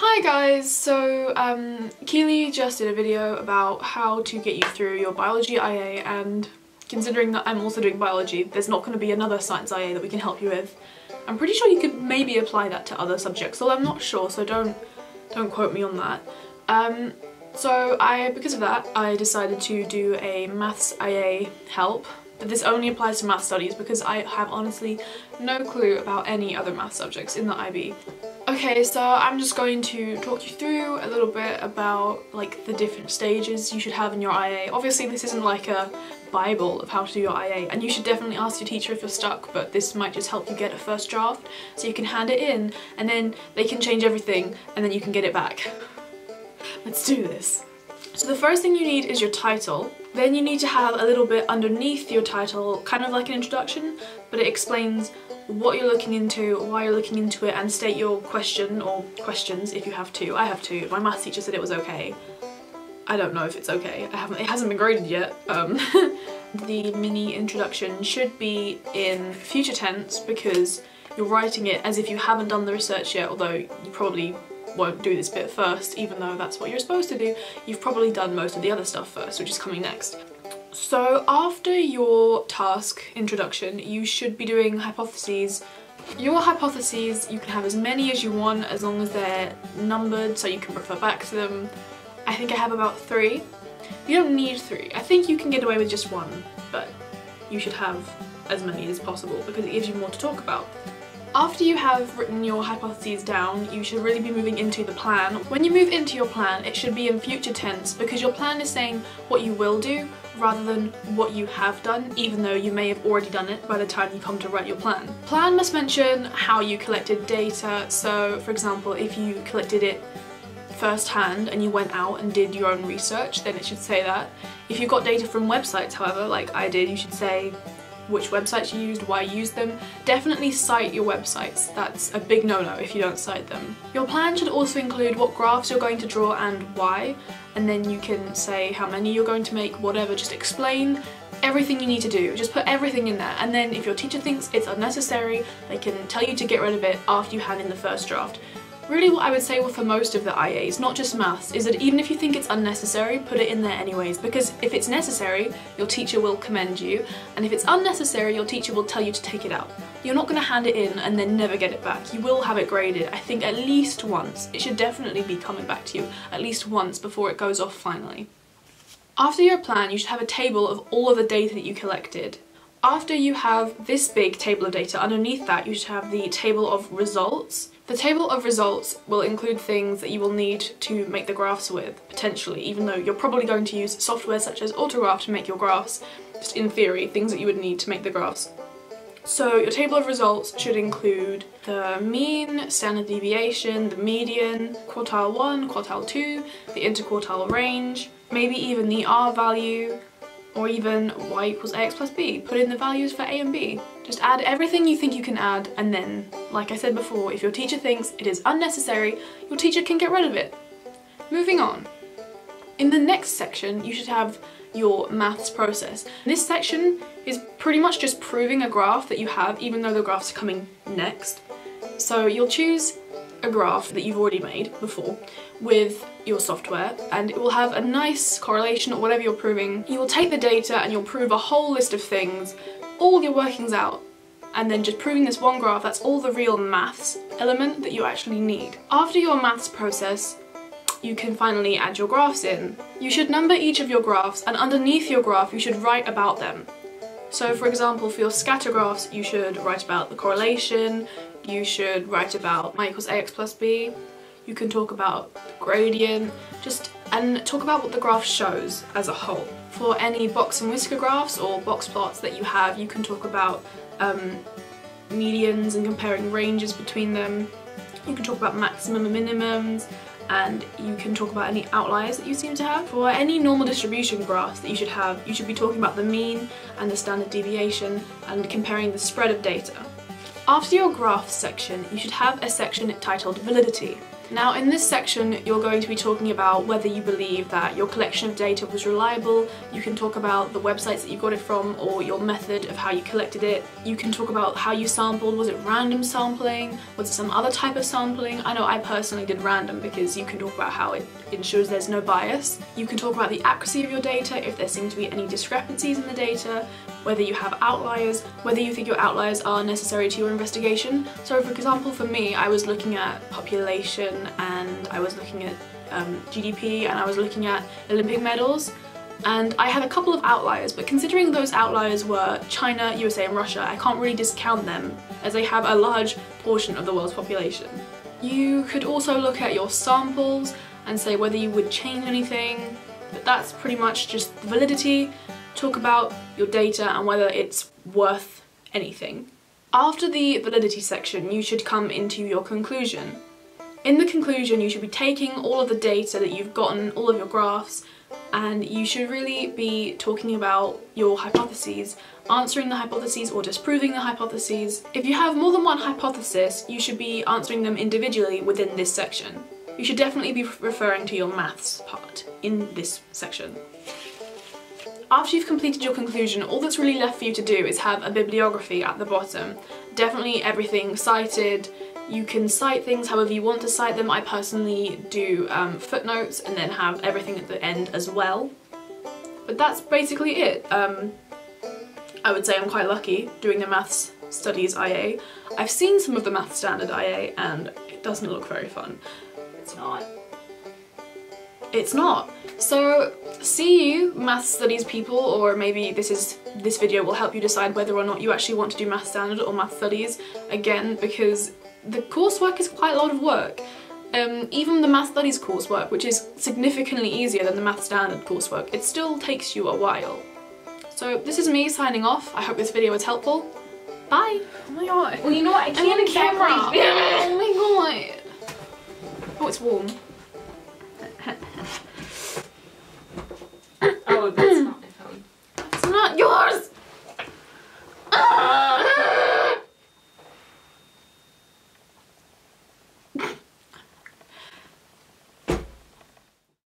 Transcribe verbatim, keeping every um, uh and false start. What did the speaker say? Hi guys, so um, Keeley just did a video about how to get you through your biology I A, and considering that I'm also doing biology, there's not going to be another science I A that we can help you with. I'm pretty sure you could maybe apply that to other subjects, although I'm not sure, so don't don't quote me on that. Um, so I, because of that, I decided to do a maths I A help, but this only applies to maths studies because I have honestly no clue about any other maths subjects in the I B. Okay, so I'm just going to talk you through a little bit about like the different stages you should have in your I A. Obviously this isn't like a Bible of how to do your I A, and you should definitely ask your teacher if you're stuck, but this might just help you get a first draft so you can hand it in and then they can change everything and then you can get it back. Let's do this. So the first thing you need is your title. Then you need to have a little bit underneath your title, kind of like an introduction, but it explains what you're looking into, why you're looking into it, and state your question or questions if you have two. I have two. My maths teacher said it was okay. I don't know if it's okay. I haven't. It hasn't been graded yet. Um, the mini introduction should be in future tense because you're writing it as if you haven't done the research yet, although you probably won't do this bit first, even though that's what you're supposed to do. You've probably done most of the other stuff first, which is coming next. So after your task introduction, you should be doing hypotheses. Your hypotheses, you can have as many as you want as long as they're numbered so you can refer back to them. I think I have about three. You don't need three. I think you can get away with just one, but you should have as many as possible because it gives you more to talk about. After you have written your hypotheses down, you should really be moving into the plan. When you move into your plan, it should be in future tense because your plan is saying what you will do rather than what you have done, even though you may have already done it by the time you come to write your plan. Plan must mention how you collected data. So, for example, if you collected it firsthand and you went out and did your own research, then it should say that. If you got data from websites, however, like I did, you should say which websites you used, why you used them. Definitely cite your websites. That's a big no-no if you don't cite them. Your plan should also include what graphs you're going to draw and why, and then you can say how many you're going to make, whatever. Just explain everything you need to do. Just put everything in there, and then if your teacher thinks it's unnecessary, they can tell you to get rid of it after you hand in the first draft. Really what I would say for most of the I As, not just maths, is that even if you think it's unnecessary, put it in there anyways, because if it's necessary, your teacher will commend you, and if it's unnecessary, your teacher will tell you to take it out. You're not going to hand it in and then never get it back. You will have it graded, I think, at least once. It should definitely be coming back to you at least once before it goes off finally. After your plan, you should have a table of all of the data that you collected. After you have this big table of data, underneath that you should have the table of results. The table of results will include things that you will need to make the graphs with, potentially, even though you're probably going to use software such as Autograph to make your graphs, just in theory, things that you would need to make the graphs. So your table of results should include the mean, standard deviation, the median, quartile one, quartile two, the interquartile range, maybe even the R value, or even y equals x plus b. Put in the values for a and b. Just add everything you think you can add, and then, like I said before, if your teacher thinks it is unnecessary, your teacher can get rid of it. Moving on. In the next section, you should have your maths process. This section is pretty much just proving a graph that you have, even though the graphs are coming next. So you'll choose a graph that you've already made before with your software, and it will have a nice correlation or whatever you're proving. You will take the data and you'll prove a whole list of things, all your workings out, and then just proving this one graph. That's all the real maths element that you actually need. After your maths process, you can finally add your graphs in. You should number each of your graphs, and underneath your graph you should write about them. So for example, for your scatter graphs, you should write about the correlation, you should write about y equals x plus b, you can talk about gradient, just and talk about what the graph shows as a whole. For any box and whisker graphs or box plots that you have, you can talk about um, medians and comparing ranges between them. You can talk about maximum and minimums, and you can talk about any outliers that you seem to have. For any normal distribution graphs that you should have, you should be talking about the mean and the standard deviation and comparing the spread of data. After your graph section, you should have a section titled Validity. Now in this section you're going to be talking about whether you believe that your collection of data was reliable. You can talk about the websites that you got it from or your method of how you collected it. You can talk about how you sampled. Was it random sampling? Was it some other type of sampling? I know I personally did random because you can talk about how it ensures there's no bias. You can talk about the accuracy of your data, if there seem to be any discrepancies in the data, whether you have outliers, whether you think your outliers are necessary to your investigation. So for example, for me, I was looking at population and I was looking at um, G D P and I was looking at Olympic medals, and I had a couple of outliers, but considering those outliers were China, U S A and Russia, I can't really discount them as they have a large portion of the world's population. You could also look at your samples and say whether you would change anything, but that's pretty much just the validity. Talk about your data and whether it's worth anything. After the validity section, you should come into your conclusion. In the conclusion, you should be taking all of the data that you've gotten, all of your graphs, and you should really be talking about your hypotheses, answering the hypotheses or disproving the hypotheses. If you have more than one hypothesis, you should be answering them individually within this section. You should definitely be referring to your maths part in this section. After you've completed your conclusion, all that's really left for you to do is have a bibliography at the bottom. Definitely everything cited. You can cite things however you want to cite them. I personally do um, footnotes and then have everything at the end as well. But that's basically it. Um, I would say I'm quite lucky doing the Maths Studies I A. I've seen some of the Maths Standard I A and it doesn't look very fun. It's not. It's not. So see you, Maths Studies people, or maybe this is this video will help you decide whether or not you actually want to do Maths Standard or Maths Studies again, because the coursework is quite a lot of work. Um, even the Maths Studies coursework, which is significantly easier than the Maths Standard coursework, it still takes you a while. So this is me signing off. I hope this video was helpful. Bye. Oh my god. Well, you know what? I can't. I'm on camera. Oh my god. Oh, it's warm.